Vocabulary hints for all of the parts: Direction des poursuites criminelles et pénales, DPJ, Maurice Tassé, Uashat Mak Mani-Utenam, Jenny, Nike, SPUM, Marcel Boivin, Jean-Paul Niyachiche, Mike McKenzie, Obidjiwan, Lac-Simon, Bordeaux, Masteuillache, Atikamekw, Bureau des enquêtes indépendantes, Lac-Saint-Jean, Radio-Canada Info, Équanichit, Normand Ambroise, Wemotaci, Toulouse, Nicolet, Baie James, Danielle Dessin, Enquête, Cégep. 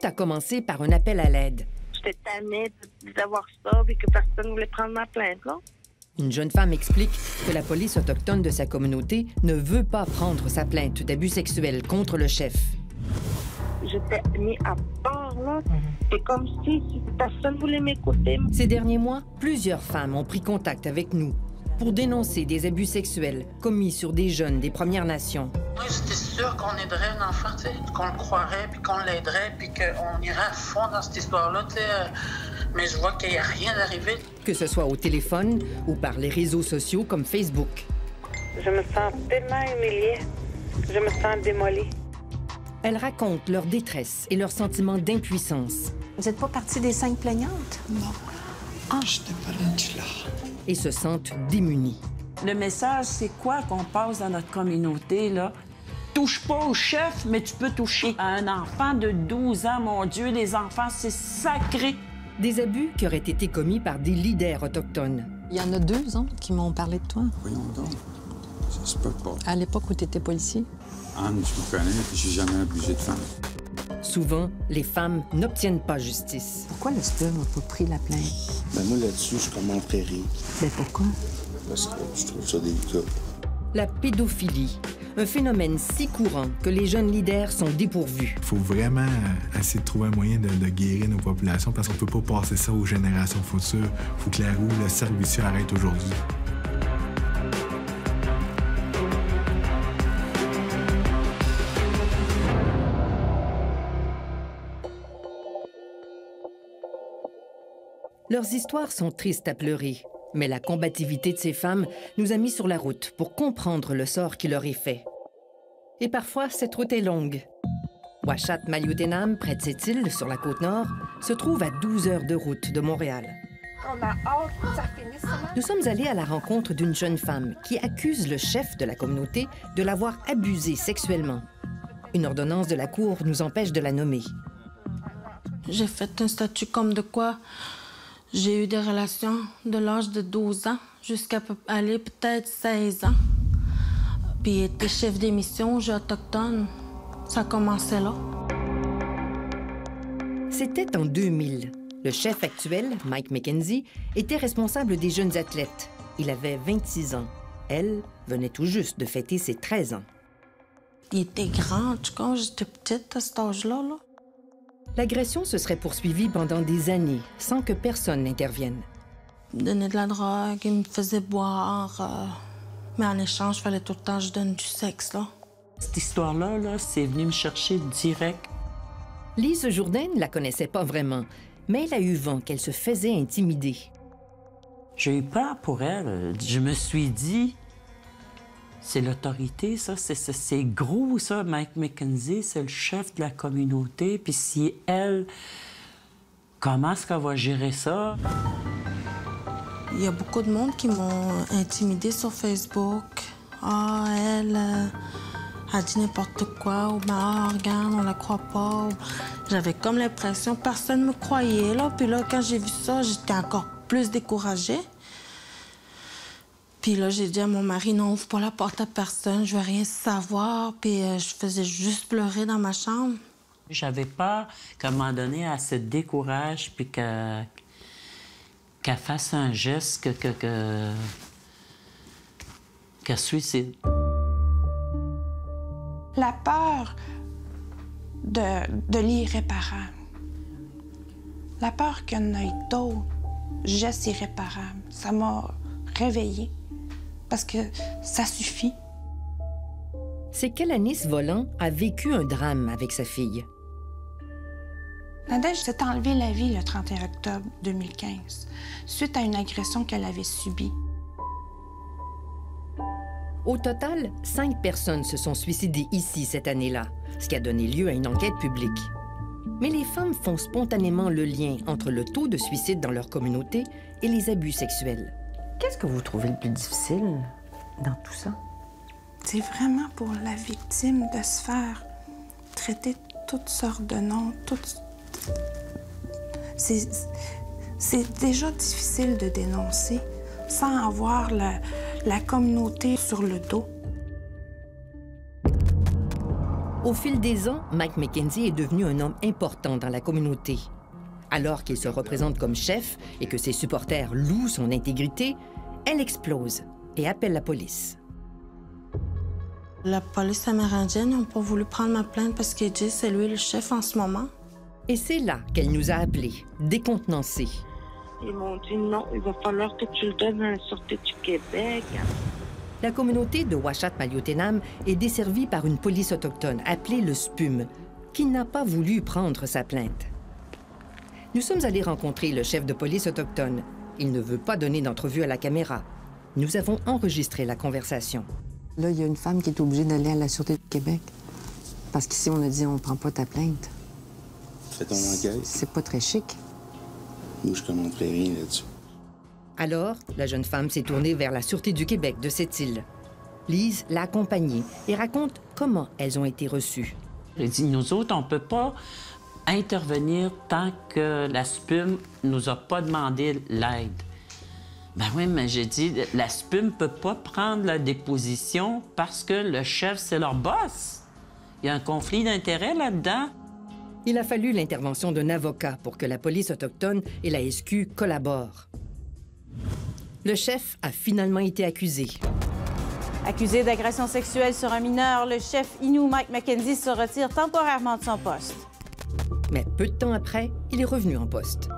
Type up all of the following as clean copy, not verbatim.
Tout a commencé par un appel à l'aide. J'étais tannée d'avoir ça et que personne ne voulait prendre ma plainte, là. Une jeune femme explique que la police autochtone de sa communauté ne veut pas prendre sa plainte d'abus sexuels contre le chef. J'étais mis à part, là. C'est comme si personne ne voulait m'écouter. Ces derniers mois, plusieurs femmes ont pris contact avec nous pour dénoncer des abus sexuels commis sur des jeunes des Premières Nations. Moi, j'étais sûre qu'on aiderait un enfant, qu'on le croirait, puis qu'on l'aiderait, puis qu'on irait à fond dans cette histoire-là, mais je vois qu'il n'y a rien d'arrivé. Que ce soit au téléphone ou par les réseaux sociaux comme Facebook. Je me sens tellement humiliée. Je me sens démolie. Elles racontent leur détresse et leur sentiment d'impuissance. Vous n'êtes pas partie des 5 plaignantes? Non. Ah, je n'étais pas rendue là. Et se sentent démunies. Le message, c'est quoi qu'on passe dans notre communauté, là? Touche pas au chef, mais tu peux toucher à un enfant de 12 ans. Mon Dieu, les enfants, c'est sacré! Des abus qui auraient été commis par des leaders autochtones. Il y en a 2, hein, qui m'ont parlé de toi. Oui, donc, ça se peut pas. À l'époque où tu étais policier. Anne, je me connais, puis j'ai jamais abusé de femmes. Souvent, les femmes n'obtiennent pas justice. Pourquoi le SPUM n'a pas pris la plainte? Ben moi, là-dessus, je suis comme en prairie. Ben pourquoi? Parce que je trouve ça délicat. La pédophilie, un phénomène si courant que les jeunes leaders sont dépourvus. Il faut vraiment essayer de trouver un moyen de guérir nos populations parce qu'on ne peut pas passer ça aux générations futures. Il faut que la roue, le cercle vicieux arrête aujourd'hui. Leurs histoires sont tristes à pleurer, mais la combativité de ces femmes nous a mis sur la route pour comprendre le sort qui leur est fait. Et parfois, cette route est longue. Uashat Mak Mani-Utenam, près de cette île, sur la Côte-Nord, se trouve à 12 heures de route de Montréal. On a hâte que ça finisse. Nous sommes allés à la rencontre d'une jeune femme qui accuse le chef de la communauté de l'avoir abusée sexuellement. Une ordonnance de la Cour nous empêche de la nommer. J'ai fait un statut comme de quoi... J'ai eu des relations de l'âge de 12 ans jusqu'à aller peut-être 16 ans. Puis être chef d'émission aux Jeux autochtones, ça commençait là. C'était en 2000. Le chef actuel, Mike McKenzie, était responsable des jeunes athlètes. Il avait 26 ans. Elle venait tout juste de fêter ses 13 ans. Il était grand, en tout cas, j'étais petite à cet âge-là, là. L'agression se serait poursuivie pendant des années, sans que personne n'intervienne. Il me donnait de la drogue, il me faisait boire. Mais en échange, il fallait tout le temps que je donne du sexe, là. Cette histoire-là, là, c'est venu me chercher direct. Lise Jourdain ne la connaissait pas vraiment, mais elle a eu vent qu'elle se faisait intimider. J'ai eu peur pour elle. Je me suis dit... C'est l'autorité, ça. C'est gros, ça. Mike McKenzie, c'est le chef de la communauté. Puis si elle... Comment est-ce qu'elle va gérer ça? Il y a beaucoup de monde qui m'ont intimidée sur Facebook. Ah, elle... Elle dit n'importe quoi. Ou ah, regarde, on la croit pas. J'avais comme l'impression que personne me croyait, là. Puis là, quand j'ai vu ça, j'étais encore plus découragée. Puis là, j'ai dit à mon mari, non, ouvre pas la porte à personne, je veux rien savoir. Puis je faisais juste pleurer dans ma chambre. J'avais peur qu'à un moment donné, elle se décourage puis qu'elle fasse un geste, qu'elle suicide. La peur de l'irréparable. La peur qu'il y en ait d'autres gestes irréparables. Ça m'a réveillée. Parce que ça suffit. C'est qu'Alanis Volant a vécu un drame avec sa fille. Nadège s'est enlevée la vie le 31 octobre 2015, suite à une agression qu'elle avait subie. Au total, 5 personnes se sont suicidées ici cette année-là, ce qui a donné lieu à une enquête publique. Mais les femmes font spontanément le lien entre le taux de suicide dans leur communauté et les abus sexuels. Qu'est-ce que vous trouvez le plus difficile dans tout ça? C'est vraiment pour la victime de se faire traiter toutes sortes de noms, toutes... C'est déjà difficile de dénoncer sans avoir la communauté sur le dos. Au fil des ans, Mike McKenzie est devenu un homme important dans la communauté. Alors qu'il se représente comme chef et que ses supporters louent son intégrité, elle explose et appelle la police. La police amérindienne n'a pas voulu prendre ma plainte parce qu'il dit c'est lui le chef en ce moment. Et c'est là qu'elle nous a appelés, décontenancés. Ils m'ont dit non, il va falloir que tu le donnes à la Sûreté du Québec. La communauté de Uashat Mak Mani-Utenam est desservie par une police autochtone appelée le SPUM, qui n'a pas voulu prendre sa plainte. Nous sommes allés rencontrer le chef de police autochtone. Il ne veut pas donner d'entrevue à la caméra. Nous avons enregistré la conversation. Là, il y a une femme qui est obligée d'aller à la Sûreté du Québec. Parce qu'ici, on a dit, on ne prend pas ta plainte. Fais ton enquête. C'est pas très chic. Moi, je ne commenterai rien là-dessus. Alors, la jeune femme s'est tournée vers la Sûreté du Québec de cette île. Lise l'a accompagnée et raconte comment elles ont été reçues. Elle dit, nous autres, on ne peut pas intervenir tant que la SPUM ne nous a pas demandé l'aide. Ben oui, mais j'ai dit, la SPUM ne peut pas prendre la déposition parce que le chef, c'est leur boss. Il y a un conflit d'intérêts là-dedans. Il a fallu l'intervention d'un avocat pour que la police autochtone et la SQ collaborent. Le chef a finalement été accusé. Accusé d'agression sexuelle sur un mineur, le chef Innu Mike McKenzie se retire temporairement de son poste. Mais peu de temps après, il est revenu en poste.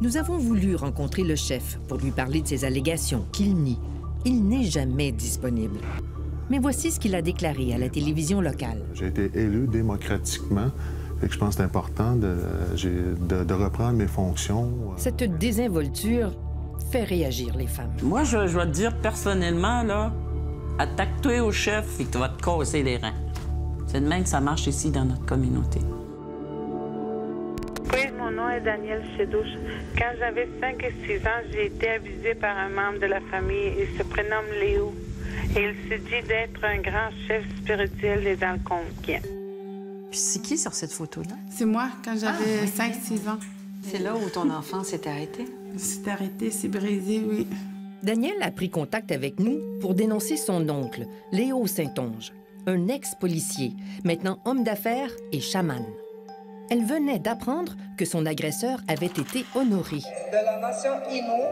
Nous avons voulu rencontrer le chef pour lui parler de ses allégations qu'il nie. Il n'est jamais disponible. Mais voici ce qu'il a déclaré à la télévision locale. J'ai été élu démocratiquement. Et je pense que c'est important de reprendre mes fonctions. Cette désinvolture fait réagir les femmes. Moi, je vais te dire personnellement, là, attaque-toi au chef et tu vas te casser les reins. C'est de même que ça marche ici dans notre communauté. Oui, mon nom est Danielle Chedouche. Quand j'avais 5 et 6 ans, j'ai été abusée par un membre de la famille. Il se prénomme Léo. Et il se dit d'être un grand chef spirituel des Algonquiens. Puis c'est qui sur cette photo-là? C'est moi, quand j'avais 5-6 ans. C'est là où ton enfant s'est arrêté? S'est arrêté, s'est brisé, oui. Daniel a pris contact avec nous pour dénoncer son oncle, Léo Saint-Onge, un ex-policier, maintenant homme d'affaires et chaman. Elle venait d'apprendre que son agresseur avait été honoré. De la nation Innu,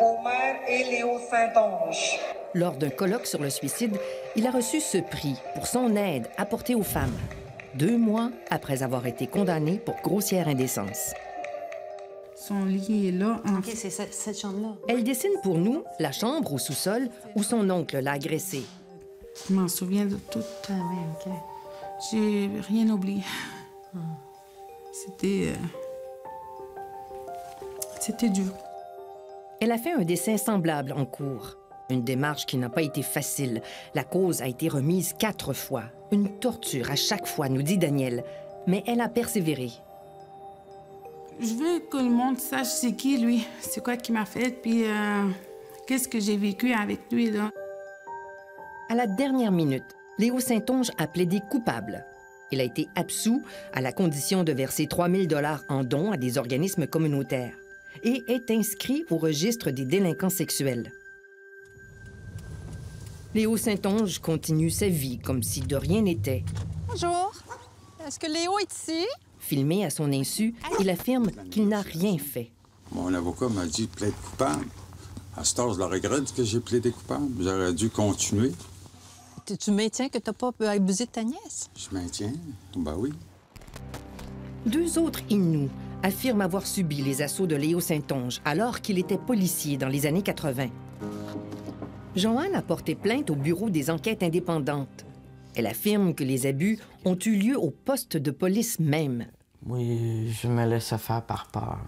Omer et Léo Saint-Onge. Lors d'un colloque sur le suicide, il a reçu ce prix pour son aide apportée aux femmes, 2 mois après avoir été condamné pour grossière indécence. Son lit est là. OK, c'est cette chambre-là. Elle dessine pour nous la chambre au sous-sol où son oncle l'a agressée. Je m'en souviens de tout. Ah oui, OK. J'ai rien oublié. C'était... C'était dur. Elle a fait un dessin semblable en cours. Une démarche qui n'a pas été facile. La cause a été remise 4 fois. Une torture à chaque fois, nous dit Danielle. Mais elle a persévéré. Je veux que le monde sache c'est qui, lui. C'est quoi qui m'a fait, puis qu'est-ce que j'ai vécu avec lui, là. À la dernière minute, Léo Saint-Onge a plaidé coupable. Il a été absous à la condition de verser 3 000 $ en dons à des organismes communautaires et est inscrit au registre des délinquants sexuels. Léo Saint-Onge continue sa vie comme si de rien n'était. Bonjour. Est-ce que Léo est ici? Filmé à son insu, il affirme qu'il n'a rien fait. Mon avocat m'a dit de plaider coupable. À ce temps, je le regrette que j'ai plaidé coupable. J'aurais dû continuer. Tu maintiens que tu n'as pas abusé de ta nièce? Je maintiens. Ben oui. 2 autres Innus affirment avoir subi les assauts de Léo Saint-Onge alors qu'il était policier dans les années 80. Joanne a porté plainte au Bureau des enquêtes indépendantes. Elle affirme que les abus ont eu lieu au poste de police même. Oui, je me laissais faire par peur.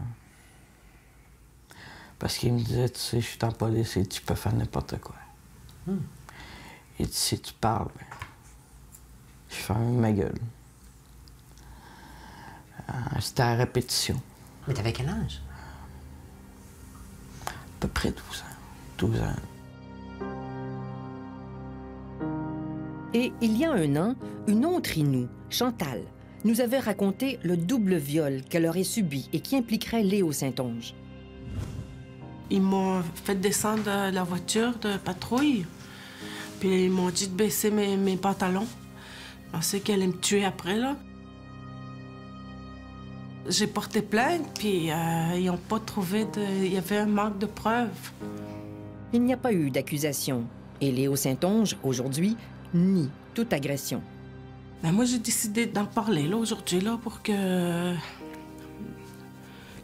Parce qu'il me disait, tu sais, je suis en police et tu peux faire n'importe quoi. Et si tu parles, je ferme ma gueule. C'était à répétition. Mais t'avais quel âge? À peu près 12 ans. 12 ans. Et il y a 1 an, une autre Innue, Chantal, nous avait raconté le double viol qu'elle aurait subi et qui impliquerait Léo Saint-Onge. Ils m'ont fait descendre de la voiture de patrouille, puis ils m'ont dit de baisser mes pantalons. Je pensais qu'elle allait me tuer après, là. J'ai porté plainte, puis ils n'ont pas trouvé de... Il y avait un manque de preuves. Il n'y a pas eu d'accusation. Et Léo Saint-Onge, aujourd'hui, nie toute agression. Ben moi, j'ai décidé d'en parler, là, aujourd'hui, là, pour que... le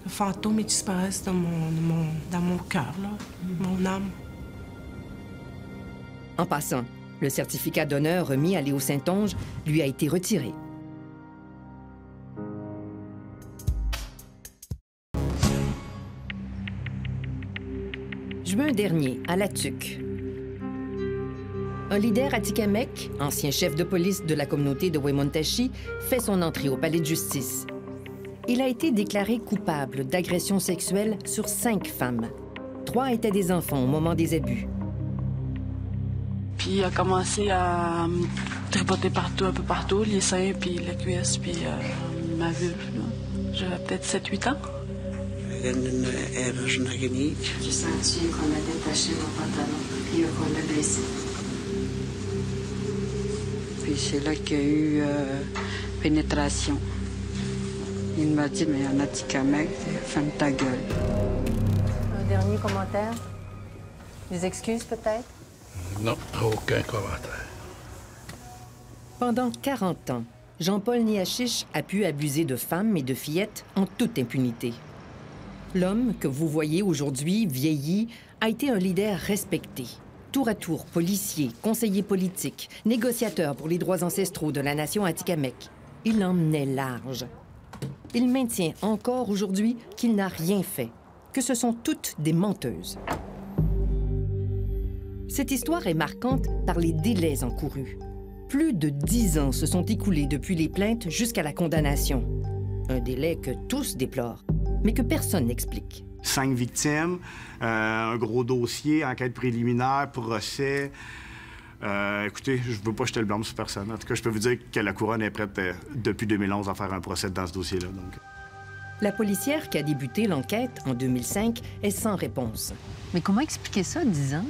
fantôme disparaisse dans mon cœur, là, mon âme. En passant, le certificat d'honneur remis à Léo Saint-Onge lui a été retiré. Juin dernier, à La Tuque. Un leader Atikamekw, ancien chef de police de la communauté de Wemotaci, fait son entrée au palais de justice. Il a été déclaré coupable d'agression sexuelle sur 5 femmes. 3 étaient des enfants au moment des abus. Puis il a commencé à me tripoter partout, un peu partout, les seins, puis la cuisse, puis ma vulve. J'avais peut-être 7-8 ans. J'ai senti qu'on a détaché mon pantalon et qu'on l'a blessé. Puis c'est là qu'il y a eu pénétration. Il m'a dit, mais en Atikamekw, ferme ta gueule. Un dernier commentaire? Des excuses, peut-être? Non, aucun commentaire. Pendant 40 ans, Jean-Paul Niyachiche a pu abuser de femmes et de fillettes en toute impunité. L'homme que vous voyez aujourd'hui, vieilli, a été un leader respecté. Tour à tour, policier, conseiller politique, négociateur pour les droits ancestraux de la nation Atikamekw. Il emmenait large. Il maintient encore aujourd'hui qu'il n'a rien fait, que ce sont toutes des menteuses. Cette histoire est marquante par les délais encourus. Plus de 10 ans se sont écoulés depuis les plaintes jusqu'à la condamnation. Un délai que tous déplorent, mais que personne n'explique. 5 victimes, un gros dossier, enquête préliminaire, procès... écoutez, je veux pas jeter le blâme sur personne. En tout cas, je peux vous dire que la couronne est prête depuis 2011 à faire un procès dans ce dossier-là. Donc. La policière qui a débuté l'enquête en 2005 est sans réponse. Mais comment expliquer ça, 10 ans?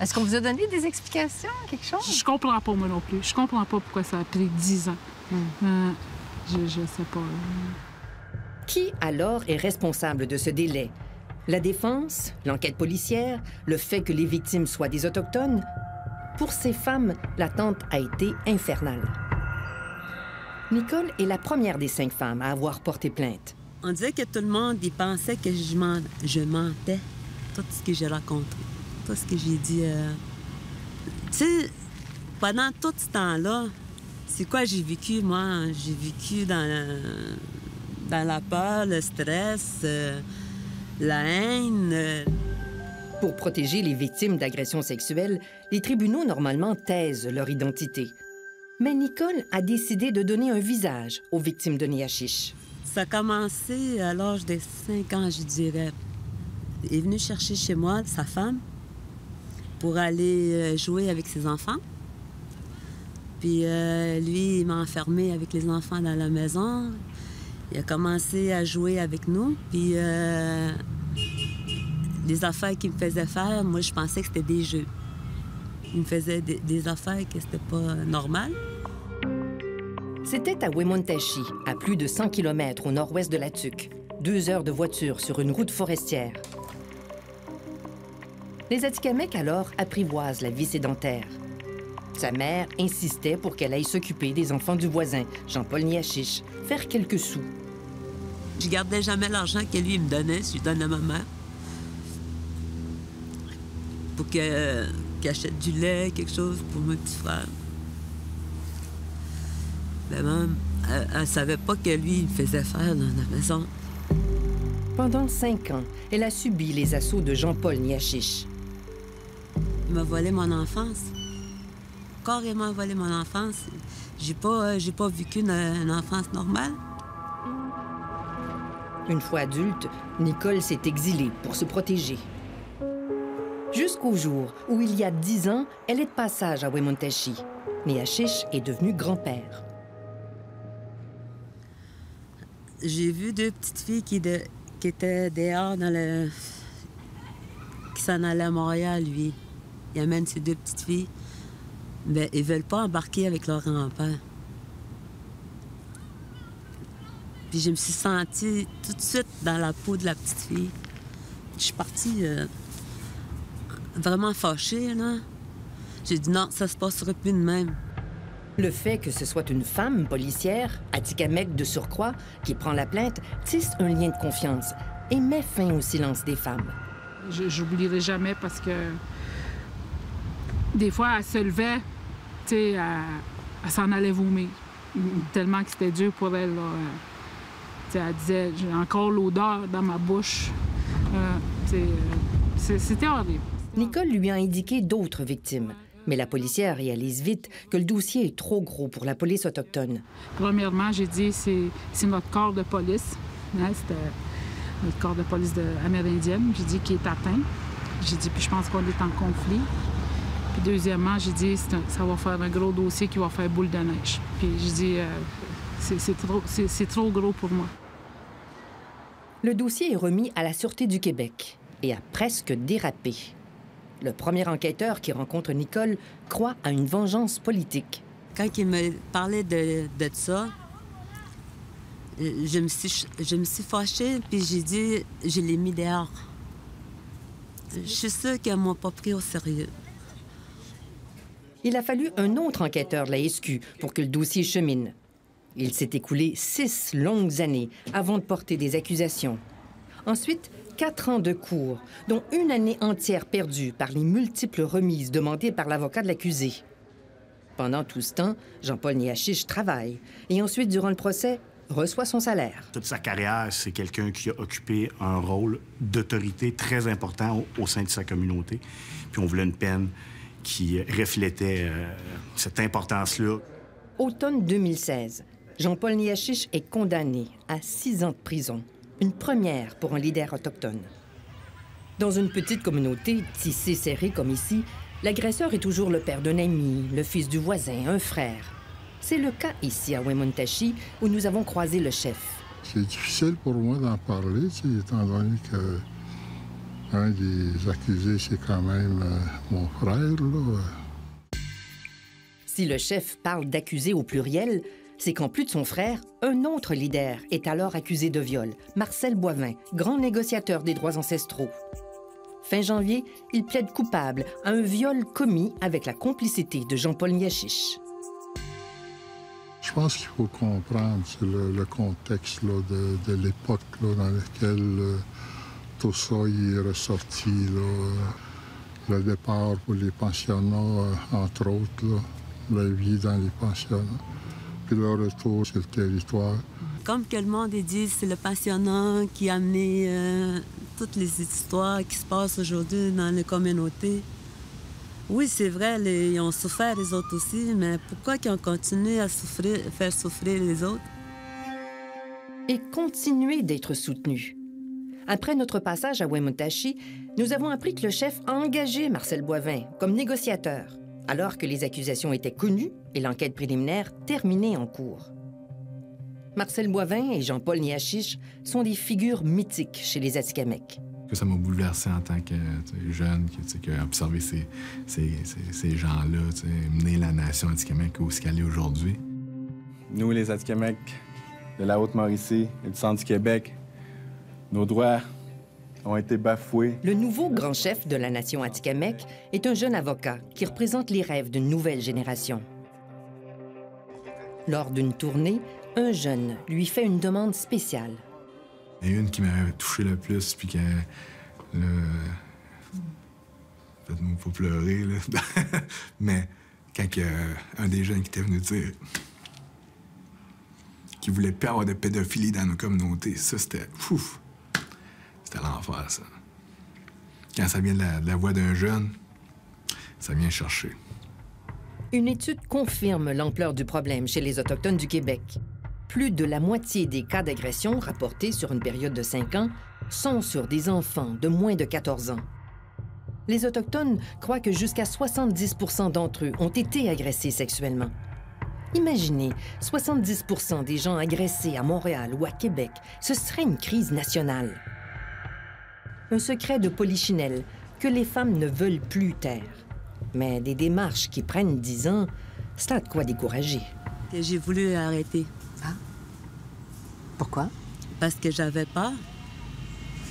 Est-ce qu'on vous a donné des explications, quelque chose? Je comprends pas, moi non plus. Je comprends pas pourquoi ça a pris 10 ans. Je sais pas. Qui, alors, est responsable de ce délai? La défense, l'enquête policière, le fait que les victimes soient des Autochtones? Pour ces femmes, l'attente a été infernale. Nicole est la première des 5 femmes à avoir porté plainte. On disait que tout le monde y pensait que je mentais. Tout ce que j'ai raconté, tout ce que j'ai dit. Tu sais, pendant tout ce temps-là, c'est quoi j'ai vécu, moi? J'ai vécu dans la peur, le stress, la haine... Pour protéger les victimes d'agressions sexuelles, les tribunaux normalement taisent leur identité. Mais Nicole a décidé de donner un visage aux victimes de Niyachiche. Ça a commencé à l'âge de 5 ans, je dirais. Il est venu chercher chez moi sa femme pour aller jouer avec ses enfants. Puis lui, il m'a enfermée avec les enfants dans la maison. Il a commencé à jouer avec nous, puis... des affaires qu'il me faisait faire, moi, je pensais que c'était des jeux. Il me faisait des affaires que c'était pas normal. C'était à Wemotaci, à plus de 100 km au nord-ouest de la Tuque. 2 heures de voiture sur une route forestière. Les Atikamekw, alors, apprivoisent la vie sédentaire. Sa mère insistait pour qu'elle aille s'occuper des enfants du voisin, Jean-Paul Niyachiche, faire quelques sous. Je gardais jamais l'argent que lui me donnait, je lui donnais à ma mère. Pour qu'elle achète du lait, quelque chose pour mon petit frère. Mais même, elle ne savait pas que lui, il me faisait faire dans la maison. Pendant 5 ans, elle a subi les assauts de Jean-Paul Niyachiche. Il m'a volé mon enfance. Carrément volé mon enfance. J'ai pas vécu une enfance normale. Une fois adulte, Nicole s'est exilée pour se protéger. Jusqu'au jour où, il y a 10 ans, elle est de passage à Wemotaci. Niyachiche est devenu grand-père. J'ai vu 2 petites filles qui étaient dehors dans le... qui s'en allaient à Montréal, lui. Il amène ces 2 petites filles. Mais ils veulent pas embarquer avec leur grand-père. Puis je me suis sentie tout de suite dans la peau de la petite fille. Je suis partie vraiment fâchée, là. J'ai dit non, ça se passera plus de même. Le fait que ce soit une femme policière, Atikamekw de surcroît, qui prend la plainte, tisse un lien de confiance et met fin au silence des femmes. J'oublierai jamais parce que des fois, elle se levait, tu sais, elle s'en allait vomir. Tellement que c'était dur pour elle, là. Elle disait, j'ai encore l'odeur dans ma bouche. C'était horrible. Nicole lui a indiqué d'autres victimes. Mais la policière réalise vite que le dossier est trop gros pour la police autochtone. Premièrement, j'ai dit, c'est notre corps de police. Hein, c'était notre corps de police amérindienne, j'ai dit, qui est atteint. J'ai dit, puis je pense qu'on est en conflit. Puis deuxièmement, j'ai dit, ça va faire un gros dossier qui va faire boule de neige. Puis j'ai dit, c'est trop gros pour moi. Le dossier est remis à la Sûreté du Québec et a presque dérapé. Le premier enquêteur qui rencontre Nicole croit à une vengeance politique. Quand il me parlait de ça, je me suis fâchée, puis j'ai dit, je l'ai mis dehors. Je suis sûre qu'elle ne m'a pas pris au sérieux. Il a fallu un autre enquêteur de la SQ pour que le dossier chemine. Il s'est écoulé 6 longues années avant de porter des accusations. Ensuite, 4 ans de cours, dont une année entière perdue par les multiples remises demandées par l'avocat de l'accusé. Pendant tout ce temps, Jean-Paul Niyachiche travaille et ensuite, durant le procès, reçoit son salaire. Toute sa carrière, c'est quelqu'un qui a occupé un rôle d'autorité très important au sein de sa communauté. Puis on voulait une peine qui reflétait cette importance-là. Automne 2016, Jean-Paul Niyachiche est condamné à 6 ans de prison. Une première pour un leader autochtone. Dans une petite communauté tissée serrée comme ici, l'agresseur est toujours le père d'un ami, le fils du voisin, un frère. C'est le cas ici, à Wemotaci, où nous avons croisé le chef. C'est difficile pour moi d'en parler, étant donné que un des accusés, c'est quand même mon frère, là. Si le chef parle d'accusé au pluriel, c'est qu'en plus de son frère, un autre leader est alors accusé de viol, Marcel Boivin, grand négociateur des droits ancestraux. Fin janvier, il plaide coupable à un viol commis avec la complicité de Jean-Paul Niyachiche. Je pense qu'il faut comprendre le contexte là, de l'époque dans laquelle tout ça est ressorti. Là, le départ pour les pensionnats, entre autres, là, la vie dans les pensionnats. Puis leur retour sur le territoire. Comme que le monde dit, c'est le pensionnat qui a amené toutes les histoires qui se passent aujourd'hui dans les communautés. Oui, c'est vrai, ils ont souffert, les autres aussi, mais pourquoi qu'ils ont continué à souffrir, faire souffrir les autres? Et continuer d'être soutenus. Après notre passage à Wemotaci, nous avons appris que le chef a engagé Marcel Boivin comme négociateur, alors que les accusations étaient connues et l'enquête préliminaire terminée en cours. Marcel Boivin et Jean-Paul Niyachiche sont des figures mythiques chez les Atikamekw. Ça m'a bouleversé en tant que jeune, observer ces gens-là, mener la nation Atikamekw où ce qu'elle est aujourd'hui. Nous, les Atikamekw de la Haute-Mauricie et du centre du Québec, nos droits ont été bafoués. Le nouveau grand chef de la nation Atikamekw est un jeune avocat qui représente les rêves d'une nouvelle génération. Lors d'une tournée, un jeune lui fait une demande spéciale. Il y a une qui m'avait touché le plus, puis que... Faites-moi pas pleurer, là. Mais quand il y a un des jeunes qui était venu dire qu'il voulait pas avoir de pédophilie dans nos communautés, ça, c'était... Ouf! C'était l'enfer, ça. Quand ça vient de la voix d'un jeune, ça vient chercher. Une étude confirme l'ampleur du problème chez les Autochtones du Québec. Plus de la moitié des cas d'agression rapportés sur une période de 5 ans sont sur des enfants de moins de 14 ans. Les Autochtones croient que jusqu'à 70% d'entre eux ont été agressés sexuellement. Imaginez, 70% des gens agressés à Montréal ou à Québec, ce serait une crise nationale. Un secret de polichinelle que les femmes ne veulent plus taire. Mais des démarches qui prennent 10 ans, cela a de quoi décourager. J'ai voulu arrêter. Ah. Pourquoi? Parce que j'avais peur.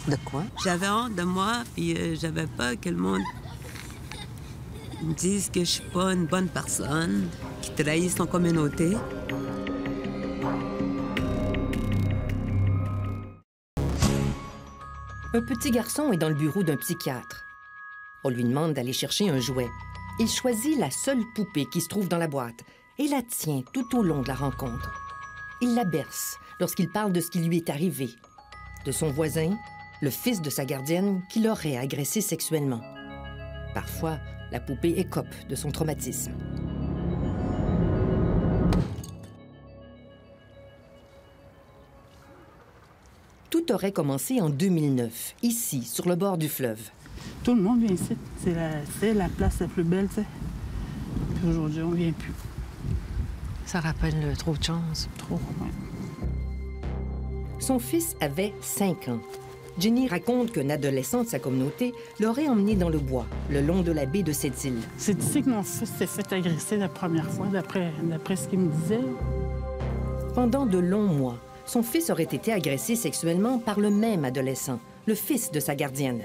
De quoi? J'avais honte de moi, puis j'avais peur que le monde me dise que je suis pas une bonne personne, qui trahisse son communauté. Un petit garçon est dans le bureau d'un psychiatre. On lui demande d'aller chercher un jouet. Il choisit la seule poupée qui se trouve dans la boîte et la tient tout au long de la rencontre. Il la berce lorsqu'il parle de ce qui lui est arrivé, de son voisin, le fils de sa gardienne qui l'aurait agressé sexuellement. Parfois, la poupée écope de son traumatisme. Tout aurait commencé en 2009, ici, sur le bord du fleuve. Tout le monde vient ici. C'est la place la plus belle, tu sais. Puis aujourd'hui, on ne vient plus. Ça rappelle trop de chance. Trop, oui. Son fils avait 5 ans. Jenny raconte qu'un adolescent de sa communauté l'aurait emmené dans le bois, le long de la baie de cette île. C'est ici que mon fils s'est fait agresser la première fois, d'après ce qu'il me disait. Pendant de longs mois, son fils aurait été agressé sexuellement par le même adolescent, le fils de sa gardienne.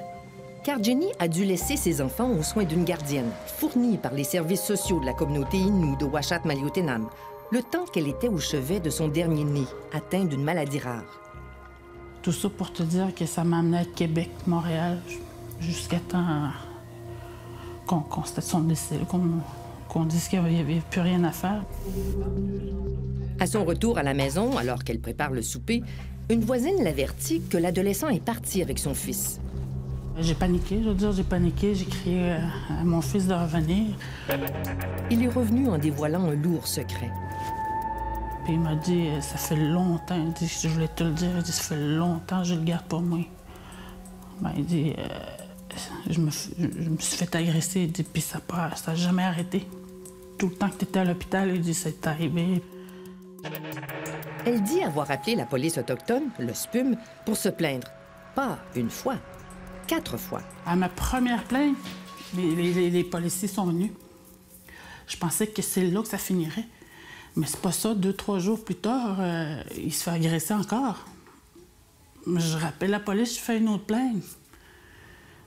Car Jenny a dû laisser ses enfants aux soins d'une gardienne, fournie par les services sociaux de la communauté Innu de Uashat Mak Mani-Utenam, le temps qu'elle était au chevet de son dernier né, atteint d'une maladie rare. Tout ça pour te dire que ça m'a amené à Québec, Montréal, jusqu'à temps qu'on constate son décès, qu'on dise qu'il n'y avait plus rien à faire. À son retour à la maison, alors qu'elle prépare le souper, une voisine l'avertit que l'adolescent est parti avec son fils. J'ai paniqué, je veux dire, j'ai paniqué, j'ai crié à mon fils de revenir. Il est revenu en dévoilant un lourd secret. Puis il m'a dit, ça fait longtemps, il dit, je voulais te le dire, il dit, ça fait longtemps, je le garde pour moi. Ben, il dit, je me suis fait agresser, il dit, puis ça n'a jamais arrêté. Tout le temps que tu étais à l'hôpital, il dit, c'est arrivé. Elle dit avoir appelé la police autochtone, le SPUM, pour se plaindre. Pas une fois, 4 fois. À ma première plainte, les policiers sont venus. Je pensais que c'est là que ça finirait. Mais c'est pas ça. 2-3 jours plus tard, il se fait agresser encore. Je rappelle la police, je fais une autre plainte.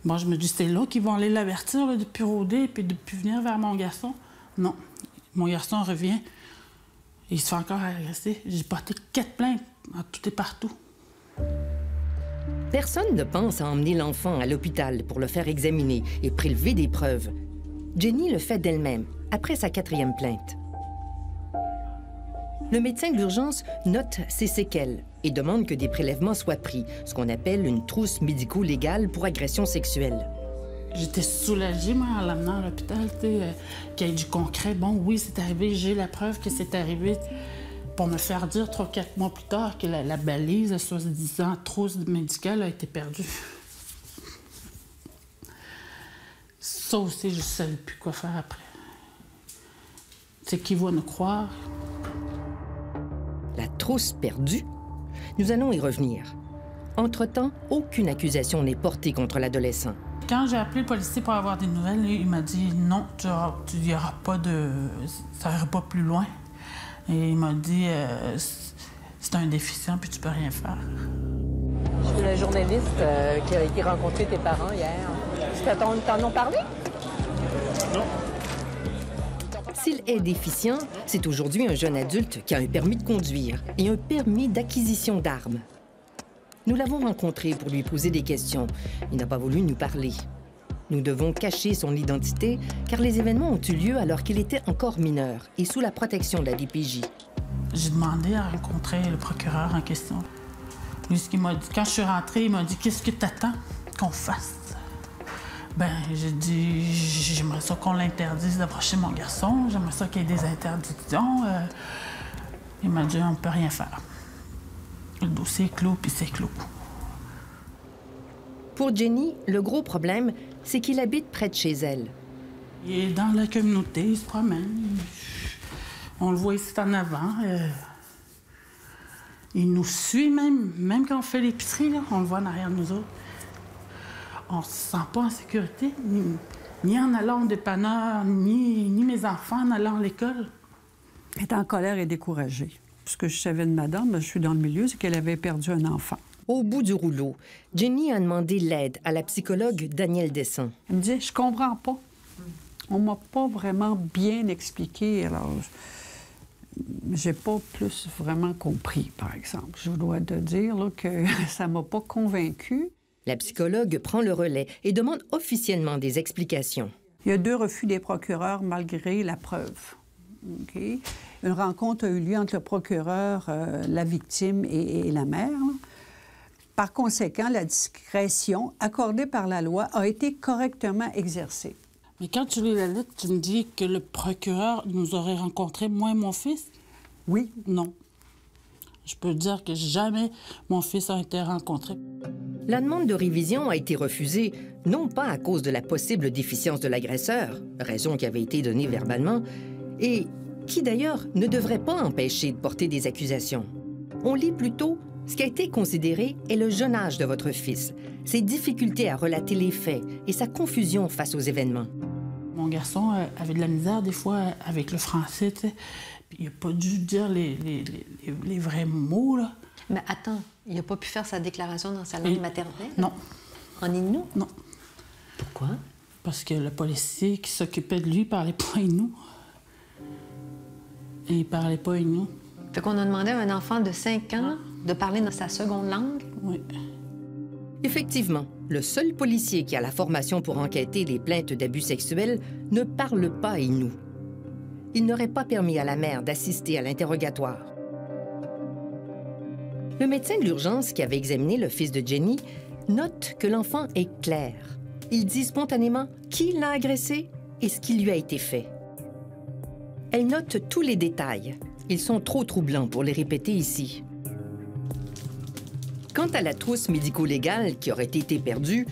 Bon, je me dis, c'est là qu'ils vont aller l'avertir, depuis rôder et puis depuis venir vers mon garçon. Non, mon garçon revient. Il se fait encore agresser. J'ai porté 4 plaintes, en tout et partout. Personne ne pense à emmener l'enfant à l'hôpital pour le faire examiner et prélever des preuves. Jenny le fait d'elle-même, après sa 4e plainte. Le médecin d'urgence note ses séquelles et demande que des prélèvements soient pris, ce qu'on appelle une trousse médico-légale pour agression sexuelle. J'étais soulagée, moi, en l'amenant à l'hôpital, tu sais, qu'il y ait du concret. Bon, oui, c'est arrivé, j'ai la preuve que c'est arrivé. Pour me faire dire 3 ou 4 mois plus tard que la balise, soi-disant trousse médicale, a été perdue. Ça aussi, je ne savais plus quoi faire après. C'est qui va nous croire? La trousse perdue? Nous allons y revenir. Entre-temps, aucune accusation n'est portée contre l'adolescent. Quand j'ai appelé le policier pour avoir des nouvelles, lui, il m'a dit « Non, tu n'y auras pas de... ça n'ira pas plus loin. » Et il m'a dit « C'est un déficient, puis tu peux rien faire. » Je suis la journaliste qui a rencontré tes parents hier. T'en ont parlé? Non. S'il est déficient, c'est aujourd'hui un jeune adulte qui a un permis de conduire et un permis d'acquisition d'armes. Nous l'avons rencontré pour lui poser des questions. Il n'a pas voulu nous parler. Nous devons cacher son identité, car les événements ont eu lieu alors qu'il était encore mineur et sous la protection de la DPJ. J'ai demandé à rencontrer le procureur en question. Lui, ce qu'il m'a dit, quand je suis rentrée, il m'a dit « Qu'est-ce que t'attends qu'on fasse? » Ben, j'ai dit, j'aimerais ça qu'on l'interdise d'approcher mon garçon, j'aimerais ça qu'il y ait des interdictions. Il m'a dit, on ne peut rien faire. Le dossier est clos, puis c'est clos. Pour Jenny, le gros problème, c'est qu'il habite près de chez elle. Il est dans la communauté, il se promène. On le voit ici en avant. Il nous suit même quand on fait l'épicerie, là, on le voit en arrière de nous autres. On ne se sent pas en sécurité, ni en allant au dépanneur, ni mes enfants en allant à l'école. Elle est en colère et découragée. ce que je savais de madame, je suis dans le milieu, c'est qu'elle avait perdu un enfant. Au bout du rouleau, Jenny a demandé l'aide à la psychologue Danielle Dessin. Elle me dit « Je comprends pas. On m'a pas vraiment bien expliqué. » Alors, j'ai pas plus vraiment compris, par exemple. Je dois te dire là, que ça m'a pas convaincue. La psychologue prend le relais et demande officiellement des explications. Il y a 2 refus des procureurs malgré la preuve. Okay. Une rencontre a eu lieu entre le procureur, la victime et la mère. Par conséquent, la discrétion accordée par la loi a été correctement exercée. Mais quand tu lis la lettre, tu me dis que le procureur nous aurait rencontrés, moi et mon fils? Oui. Non. Je peux dire que jamais mon fils a été rencontré. La demande de révision a été refusée, non pas à cause de la possible déficience de l'agresseur, raison qui avait été donnée verbalement, et qui d'ailleurs ne devrait pas empêcher de porter des accusations. On lit plutôt « Ce qui a été considéré est le jeune âge de votre fils, ses difficultés à relater les faits et sa confusion face aux événements. » Mon garçon avait de la misère des fois avec le français, tu sais. Il n'a pas dû dire les vrais mots, là. Mais attends, il n'a pas pu faire sa déclaration dans sa langue maternelle? Non. En innu? Non. Pourquoi? Parce que le policier qui s'occupait de lui ne parlait pas innu. Et il ne parlait pas innu. Fait qu'on a demandé à un enfant de 5 ans de parler dans sa seconde langue? Oui. Effectivement, le seul policier qui a la formation pour enquêter les plaintes d'abus sexuels ne parle pas innu. Il n'aurait pas permis à la mère d'assister à l'interrogatoire. Le médecin de l'urgence qui avait examiné le fils de Jenny note que l'enfant est clair. Il dit spontanément qui l'a agressé et ce qui lui a été fait. Elle note tous les détails. Ils sont trop troublants pour les répéter ici. Quant à la trousse médico-légale qui aurait été perdue,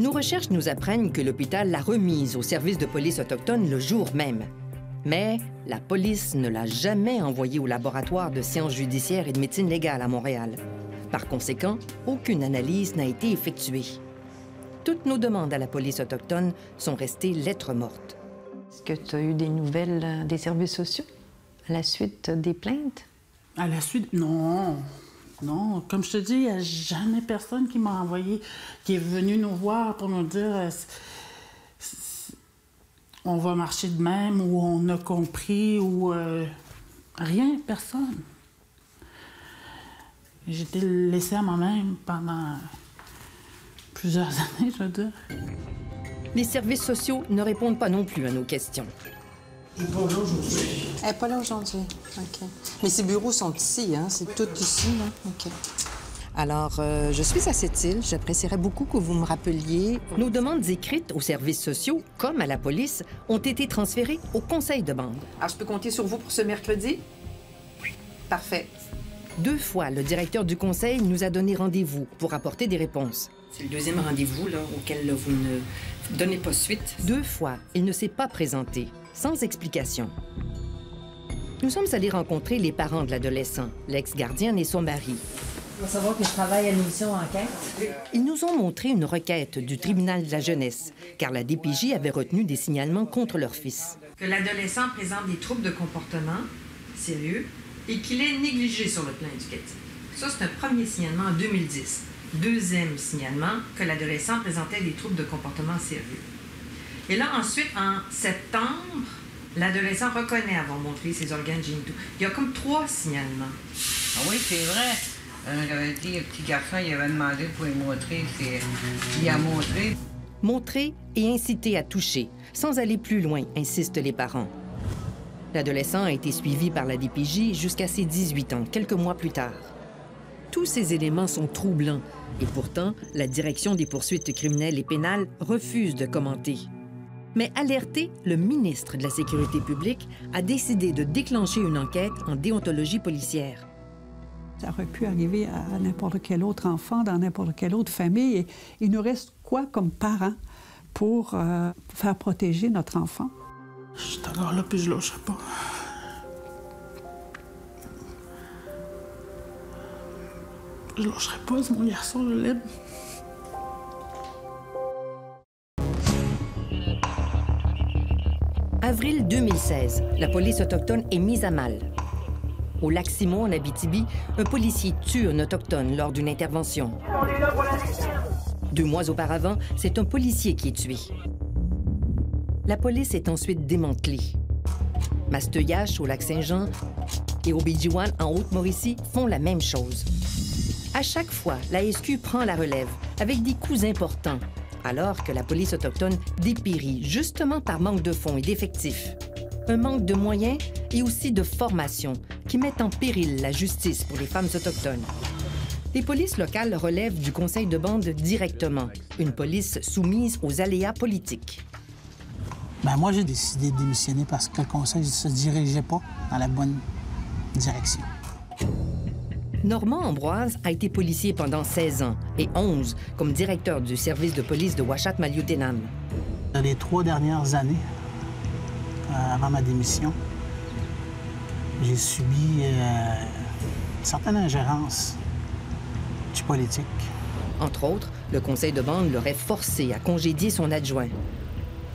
nos recherches nous apprennent que l'hôpital l'a remise au service de police autochtone le jour même. Mais la police ne l'a jamais envoyée au laboratoire de sciences judiciaires et de médecine légale à Montréal. Par conséquent, aucune analyse n'a été effectuée. Toutes nos demandes à la police autochtone sont restées lettres mortes. Est-ce que tu as eu des nouvelles des services sociaux? À la suite des plaintes? À la suite? Non. Non. Comme je te dis, il n'y a jamais personne qui m'a envoyé, qui est venu nous voir pour nous dire on va marcher de même ou on a compris ou rien, personne. J'étais laissée à moi-même pendant plusieurs années, je veux dire. Les services sociaux ne répondent pas non plus à nos questions. Elle n'est pas là aujourd'hui. Elle n'est pas là aujourd'hui, OK. Mais ces bureaux sont ici, hein? C'est tout ici, là? OK. Alors, je suis à cette île. J'apprécierais beaucoup que vous me rappeliez... Nos demandes écrites aux services sociaux, comme à la police, ont été transférées au conseil de bande. Alors, je peux compter sur vous pour ce mercredi? Oui. Parfait. 2 fois, le directeur du conseil nous a donné rendez-vous pour apporter des réponses. C'est le 2e rendez-vous, là, auquel là, vous ne donnez pas suite. 2 fois, il ne s'est pas présenté. Sans explication. Nous sommes allés rencontrer les parents de l'adolescent, l'ex-gardienne et son mari. Il faut savoir que je travaille à l'émission Enquête. Ils nous ont montré une requête du tribunal de la jeunesse, car la DPJ avait retenu des signalements contre leur fils. Que l'adolescent présente des troubles de comportement sérieux et qu'il est négligé sur le plan éducatif. Ça, c'est un premier signalement en 2010. 2e signalement, que l'adolescent présentait des troubles de comportement sérieux. Et là, ensuite, en septembre, l'adolescent reconnaît avoir montré ses organes génitaux. Il y a comme 3 signalements. Ah oui, c'est vrai. J'avais dit, le petit garçon, il avait demandé pour lui montrer. Il a montré. Montrer et inciter à toucher, sans aller plus loin, insistent les parents. L'adolescent a été suivi par la DPJ jusqu'à ses 18 ans, quelques mois plus tard. Tous ces éléments sont troublants. Et pourtant, la Direction des poursuites criminelles et pénales refuse de commenter. Mais alerté, le ministre de la Sécurité publique a décidé de déclencher une enquête en déontologie policière. Ça aurait pu arriver à n'importe quel autre enfant, dans n'importe quelle autre famille. Et il nous reste quoi comme parents pour faire protéger notre enfant? Je suis encore là, puis je ne lâcherai pas. Je ne lâcherai pas, c'est mon garçon, je l'aime. Avril 2016, la police autochtone est mise à mal. Au Lac-Simon, en Abitibi, un policier tue un autochtone lors d'une intervention. 2 mois auparavant, c'est un policier qui est tué. La police est ensuite démantelée. Masteuillache, au Lac-Saint-Jean, et Obidjiwan, en Haute-Mauricie, font la même chose. À chaque fois, la SQ prend la relève, avec des coûts importants, alors que la police autochtone dépérit, justement par manque de fonds et d'effectifs. Un manque de moyens et aussi de formation qui mettent en péril la justice pour les femmes autochtones. Les polices locales relèvent du conseil de bande directement, une police soumise aux aléas politiques. Bien, moi, j'ai décidé de démissionner parce que le conseil ne se dirigeait pas dans la bonne direction. Normand Ambroise a été policier pendant 16 ans et 11 comme directeur du service de police de Uashat Mak Mani-Utenam. Dans les 3 dernières années, avant ma démission, j'ai subi une certaine ingérence du politique. Entre autres, le conseil de bande l'aurait forcé à congédier son adjoint.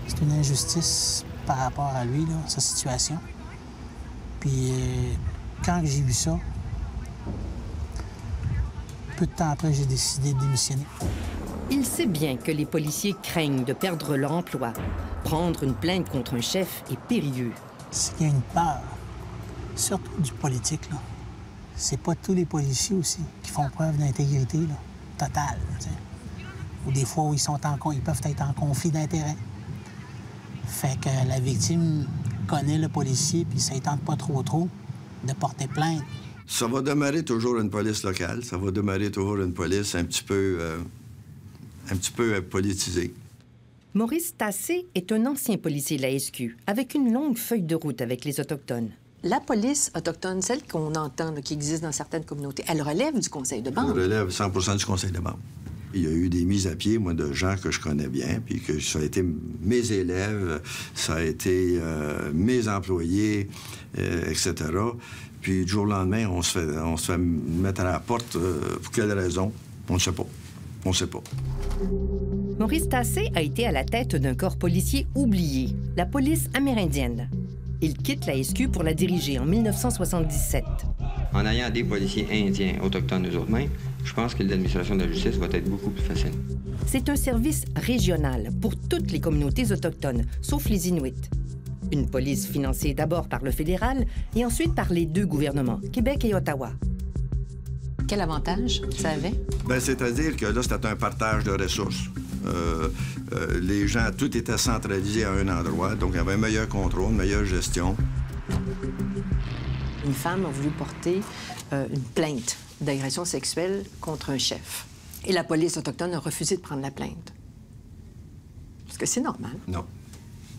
C'est une injustice par rapport à lui, là, sa situation. Puis quand j'ai vu ça, peu de temps après, j'ai décidé de démissionner. Il sait bien que les policiers craignent de perdre leur emploi. Prendre une plainte contre un chef est périlleux. C'est qu'il y a une peur, surtout du politique, là. C'est pas tous les policiers aussi qui font preuve d'intégrité totale. Ou des fois où ils peuvent être en conflit d'intérêts. Fait que la victime connaît le policier puis ça ne tente pas trop de porter plainte. Ça va demeurer toujours une police locale, ça va demeurer toujours une police un petit peu politisée. Maurice Tassé est un ancien policier de la SQ, avec une longue feuille de route avec les Autochtones. La police autochtone, celle qu'on entend, là, qui existe dans certaines communautés, elle relève du conseil de bande? Elle relève 100 du conseil de bande. Il y a eu des mises à pied, moi, de gens que je connais bien, puis que ça a été mes élèves, ça a été mes employés, etc., puis du jour au lendemain, on se fait mettre à la porte. Pour quelle raison? On ne sait pas. On ne sait pas. Maurice Tassé a été à la tête d'un corps policier oublié, la police amérindienne. Il quitte la SQ pour la diriger en 1977. En ayant des policiers indiens, autochtones eux autres mêmes, je pense que l'administration de la justice va être beaucoup plus facile. C'est un service régional pour toutes les communautés autochtones, sauf les Inuits. Une police financée d'abord par le fédéral et ensuite par les 2 gouvernements, Québec et Ottawa. Quel avantage ça avait? Bien, c'est-à-dire que là, c'était un partage de ressources. Les gens, tout était centralisé à un endroit, donc il y avait un meilleur contrôle, une meilleure gestion. Une femme a voulu porter une plainte d'agression sexuelle contre un chef. Et la police autochtone a refusé de prendre la plainte. Est-ce que c'est normal? Non.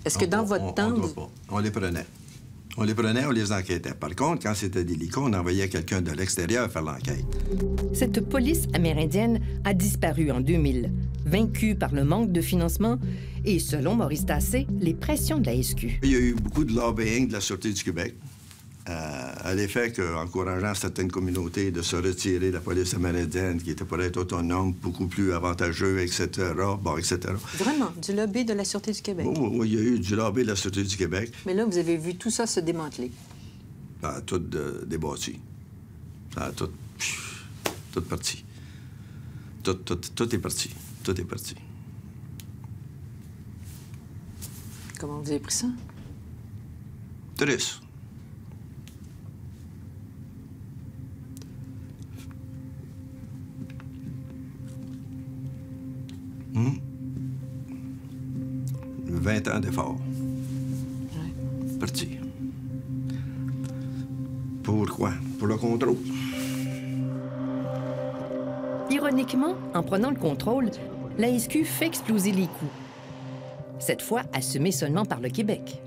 Est-ce que dans votre temps... On les prenait. On les prenait, on les enquêtait. Par contre, quand c'était délicat, on envoyait quelqu'un de l'extérieur faire l'enquête. Cette police amérindienne a disparu en 2000, vaincue par le manque de financement et, selon Maurice Tassé, les pressions de la SQ. Il y a eu beaucoup de lobbying de la Sûreté du Québec à l'effet qu'encourageant certaines communautés de se retirer de la police amérindienne qui était pour être autonome, beaucoup plus avantageux, etc., bon, etc. Vraiment, du lobby de la Sûreté du Québec? Oui, il y a eu du lobby de la Sûreté du Québec. Mais là, vous avez vu tout ça se démanteler? Ça a tout débâti. Ça a tout... tout parti. Tout est parti. Tout est parti. Comment vous avez pris ça? Triste. Mmh. 20 ans d'efforts. Ouais. Parti. Pourquoi? Pour le contrôle. Ironiquement, en prenant le contrôle, la SQ fait exploser les coûts. Cette fois, assumée seulement par le Québec.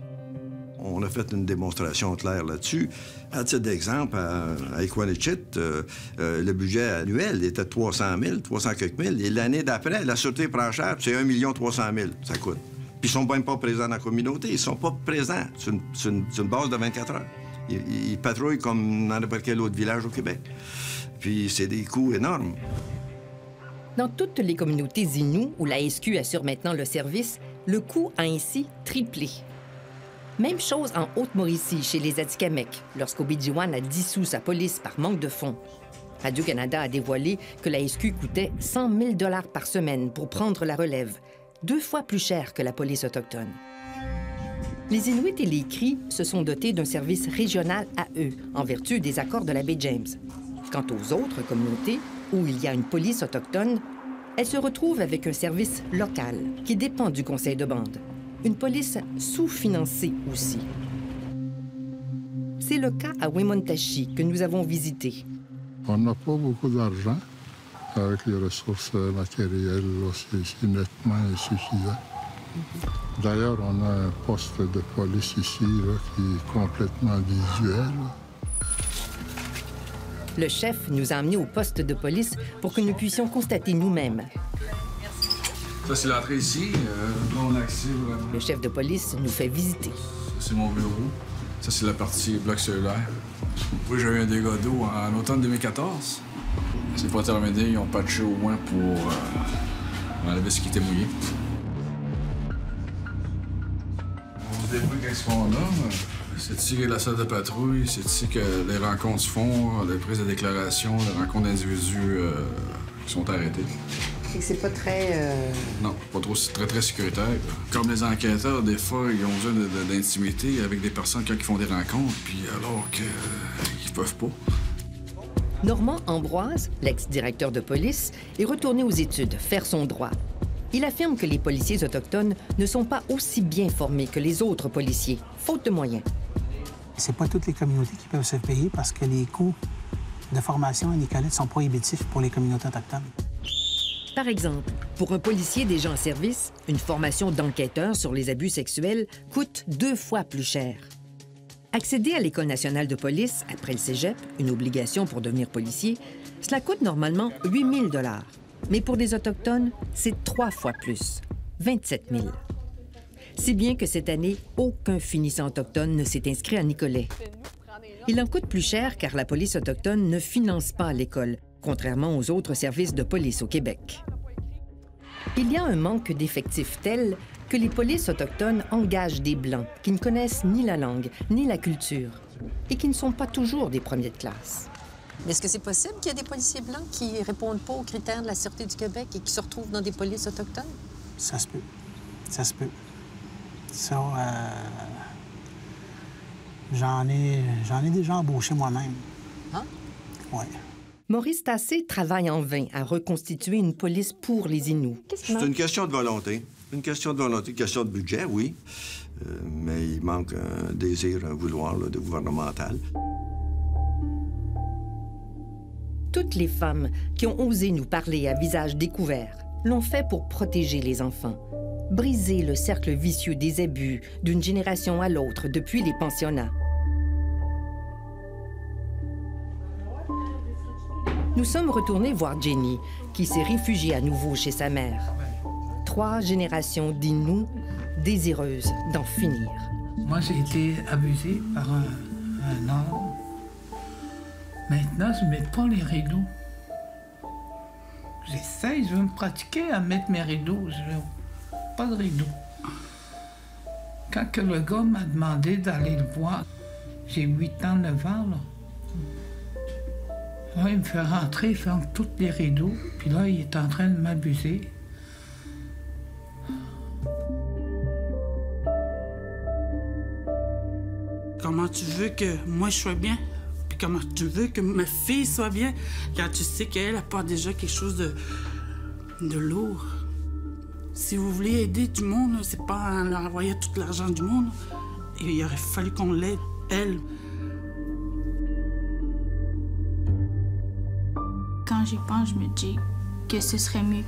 On a fait une démonstration claire là-dessus. À titre d'exemple, à Équanichit, le budget annuel était de 300 quelques mille. Et l'année d'après, la Sûreté prend cher, c'est 1 300 000 ça coûte. Puis ils ne sont même pas présents dans la communauté, ils ne sont pas présents. C'est une base de 24 heures. Ils patrouillent comme dans n'importe quel autre village au Québec. Puis c'est des coûts énormes. Dans toutes les communautés inoues où la SQ assure maintenant le service, le coût a ainsi triplé. Même chose en Haute-Mauricie, chez les Atikamekw, lorsqu'Obidjiwan a dissous sa police par manque de fonds. Radio-Canada a dévoilé que la SQ coûtait 100 000 $ par semaine pour prendre la relève, 2 fois plus cher que la police autochtone. Les Inuits et les Cris se sont dotés d'un service régional à eux, en vertu des accords de la Baie James. Quant aux autres communautés, où il y a une police autochtone, elles se retrouvent avec un service local qui dépend du conseil de bande. Une police sous-financée aussi. C'est le cas à Wemotaci que nous avons visité. On n'a pas beaucoup d'argent. Avec les ressources matérielles, c'est nettement insuffisant. D'ailleurs, on a un poste de police ici là, qui est complètement visuel. Le chef nous a emmenés au poste de police pour que nous puissions constater nous-mêmes. Ça, c'est l'entrée ici. On a accès vraiment. Le chef de police nous fait visiter. C'est mon bureau. Ça, c'est la partie bloc cellulaire. Oui, j'ai eu un dégât d'eau en automne 2014. C'est pas terminé. Ils ont patché au moins pour enlever ce qui était mouillé. On débrouille qu'est-ce qu'on a. C'est ici que la salle de patrouille. C'est ici que les rencontres se font, les prises de déclaration, les rencontres d'individus qui sont arrêtés. C'est pas très... Non, pas trop. C'est très, très sécuritaire. Comme les enquêteurs, des fois, ils ont besoin d'intimité avec des personnes quand ils font des rencontres, puis alors qu'ils peuvent pas. Normand Ambroise, l'ex-directeur de police, est retourné aux études, faire son droit. Il affirme que les policiers autochtones ne sont pas aussi bien formés que les autres policiers, faute de moyens. C'est pas toutes les communautés qui peuvent se payer parce que les coûts de formation à Nicolet sont prohibitifs pour les communautés autochtones. Par exemple, pour un policier déjà en service, une formation d'enquêteur sur les abus sexuels coûte 2 fois plus cher. Accéder à l'École nationale de police après le Cégep, une obligation pour devenir policier, cela coûte normalement 8 000 $. Mais pour des Autochtones, c'est 3 fois plus, 27 000 $. Si bien que cette année, aucun finissant autochtone ne s'est inscrit à Nicolet. Il en coûte plus cher car la police autochtone ne finance pas l'école, contrairement aux autres services de police au Québec. Il y a un manque d'effectifs tel que les polices autochtones engagent des Blancs qui ne connaissent ni la langue ni la culture et qui ne sont pas toujours des premiers de classe. Mais est-ce que c'est possible qu'il y ait des policiers Blancs qui ne répondent pas aux critères de la Sûreté du Québec et qui se retrouvent dans des polices autochtones? Ça se peut. Ça se peut. Ça, j'en ai déjà embauché moi-même. Hein? Oui. Maurice Tassé travaille en vain à reconstituer une police pour les Inuits. C'est une question de volonté. Une question de volonté, une question de budget, oui. Mais il manque un désir, un vouloir là, de gouvernemental. Toutes les femmes qui ont osé nous parler à visage découvert l'ont fait pour protéger les enfants, briser le cercle vicieux des abus d'une génération à l'autre depuis les pensionnats. Nous sommes retournés voir Jenny, qui s'est réfugiée à nouveau chez sa mère. 3 générations d'Inuits désireuses d'en finir. Moi, j'ai été abusée par un homme. Maintenant, je ne mets pas les rideaux. J'essaie, je veux me pratiquer à mettre mes rideaux. Je n'ai pas de rideaux. Quand que le gars m'a demandé d'aller le voir, j'ai 8 ans, 9 ans, là. Là, il me fait rentrer, il ferme tous les rideaux, puis là, il est en train de m'abuser. Comment tu veux que moi, je sois bien? Puis comment tu veux que ma fille soit bien? Quand tu sais qu'elle apporte déjà quelque chose de lourd. Si vous voulez aider du monde, c'est pas en leur envoyant tout l'argent du monde. Il aurait fallu qu'on l'aide, elle. Quand j'y pense, je me dis que ce serait mieux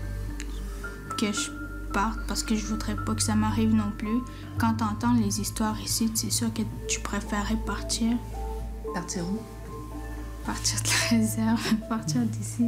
que je parte parce que je voudrais pas que ça m'arrive non plus. Quand t'entends les histoires ici, c'est sûr que tu préférais partir. Partir où? Partir de la réserve, partir d'ici.